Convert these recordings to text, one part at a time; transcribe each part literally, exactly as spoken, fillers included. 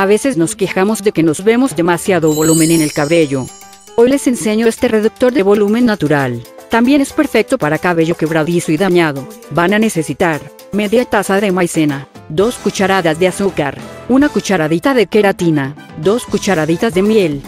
A veces nos quejamos de que nos vemos demasiado volumen en el cabello. Hoy les enseño este reductor de volumen natural. También es perfecto para cabello quebradizo y dañado. Van a necesitar media taza de maicena, dos cucharadas de azúcar, una cucharadita de queratina, dos cucharaditas de miel.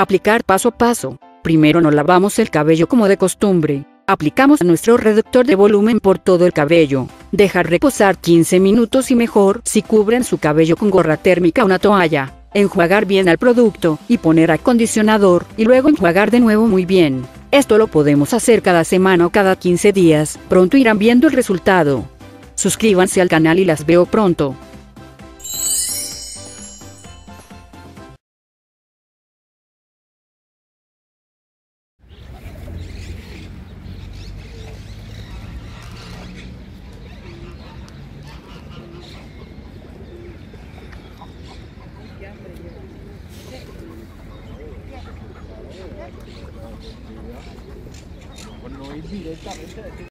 Aplicar paso a paso. Primero nos lavamos el cabello como de costumbre. Aplicamos nuestro reductor de volumen por todo el cabello. Dejar reposar quince minutos y mejor si cubren su cabello con gorra térmica o una toalla. Enjuagar bien al producto y poner acondicionador y luego enjuagar de nuevo muy bien. Esto lo podemos hacer cada semana o cada quince días. Pronto irán viendo el resultado. Suscríbanse al canal y las veo pronto. Bueno, no ir directamente.